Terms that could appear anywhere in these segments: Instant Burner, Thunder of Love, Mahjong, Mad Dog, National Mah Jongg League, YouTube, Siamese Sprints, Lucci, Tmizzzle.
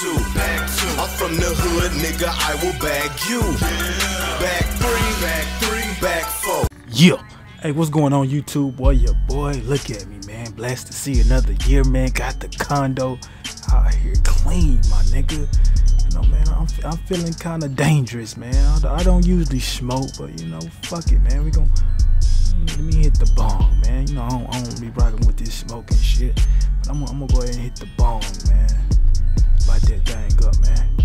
two, back two. I'm from the hood, nigga, I will bag you. Yeah. Back three, back three, back four. Yeah. Hey, what's going on, YouTube? Boy, your boy, look at me, man. Blessed to see another year, man. Got the condo out here clean, my nigga. You know, man, I'm feeling kind of dangerous, man. I don't usually smoke, but, you know, fuck it, man. We gon' let me hit the bong, man. You know, I don't be rocking with this smoking shit. But I'm gonna go ahead and hit the bong, man. Light that thing up, man.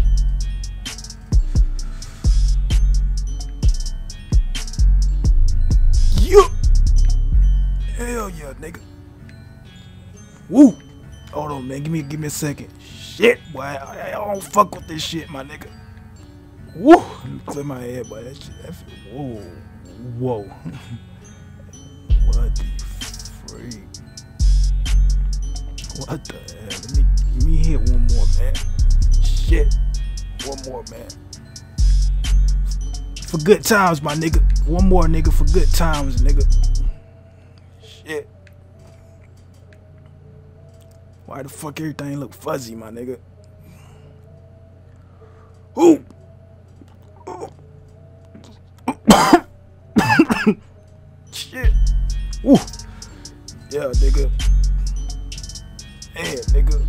Yeah. Hell yeah, nigga. Woo. Hold on, man. Give me a second. Shit, boy. I don't fuck with this shit, my nigga. Woo. Let me clear my head, boy. That shit. That shit. Whoa. Whoa. What the freak? What the hell? Let me hit one more, man. Shit. One more, man. For good times, my nigga. One more, nigga, for good times, nigga. Shit. Why the fuck everything look fuzzy, my nigga? Ooh. Shit. Ooh. Yeah, nigga. Yeah, nigga.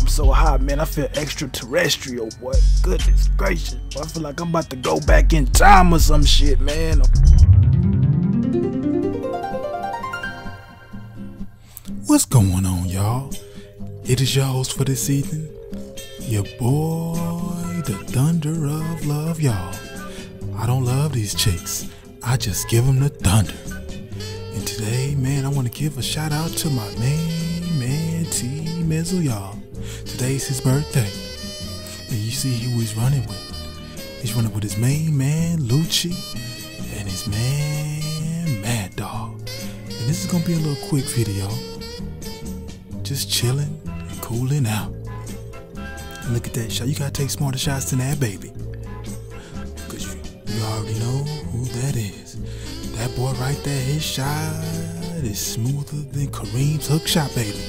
I'm so high, man. I feel extraterrestrial, boy. Goodness gracious. Boy, I feel like I'm about to go back in time or some shit, man. What's going on, y'all? It is your host for this evening, your boy, the Thunder of Love, y'all. I don't love these chicks. I just give them the thunder. And today, man, I want to give a shout out to my man, Tmizzzle, y'all. Today's his birthday. And you see who he's running with. He's running with his main man, Lucci, and his man, Mad Dog. And this is going to be a little quick video. Just chilling and cooling out. And look at that shot. You got to take smarter shots than that, baby. Because you already know who that is. That boy right there, his shot is smoother than Kareem's hook shot, baby.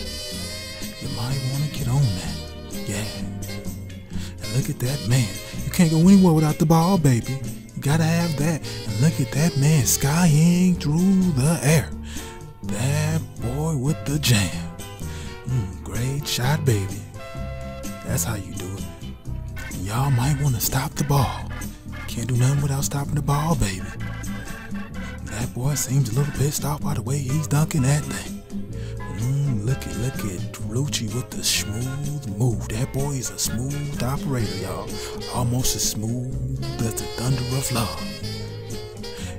You might want to get on that. Yeah. And look at that man. You can't go anywhere without the ball, baby. You gotta have that. And look at that man skying through the air. That boy with the jam. Great shot, baby. That's how you do it. Y'all might want to stop the ball. Can't do nothing without stopping the ball, baby. That boy seems a little pissed off by the way he's dunking that thing. Look at Lucci with the smooth move. That boy is a smooth operator, y'all. Almost as smooth as the Thunder of Love.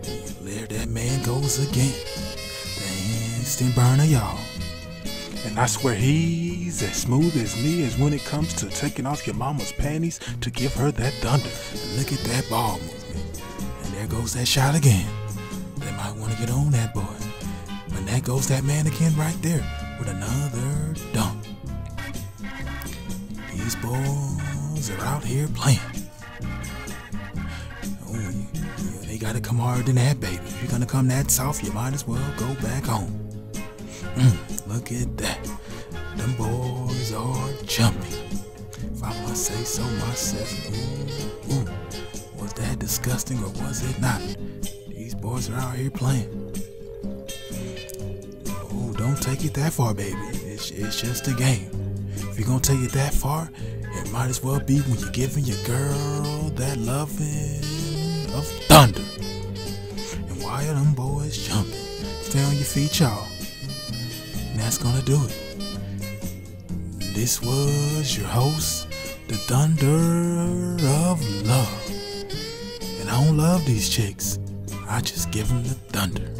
And there that man goes again. The instant burner, y'all. And I swear he's as smooth as me as when it comes to taking off your mama's panties to give her that thunder. And look at that ball movement. And there goes that shot again. I want to get on that boy. But that goes that man again right there with another dunk. These boys are out here playing. Oh, yeah, they got to come harder than that, baby. If you're going to come that soft, you might as well go back home. Look at that. Them boys are jumping. If I must say so myself. Ooh, was that disgusting or was it not? These boys are out here playing. Oh, don't take it that far, baby. It's just a game. If you're gonna take it that far, it might as well be when you're giving your girl that loving of thunder. And why are them boys jumping? Stay on your feet, y'all. And that's gonna do it. This was your host, the Thunder of Love. And I don't love these chicks. I just give him the thunder.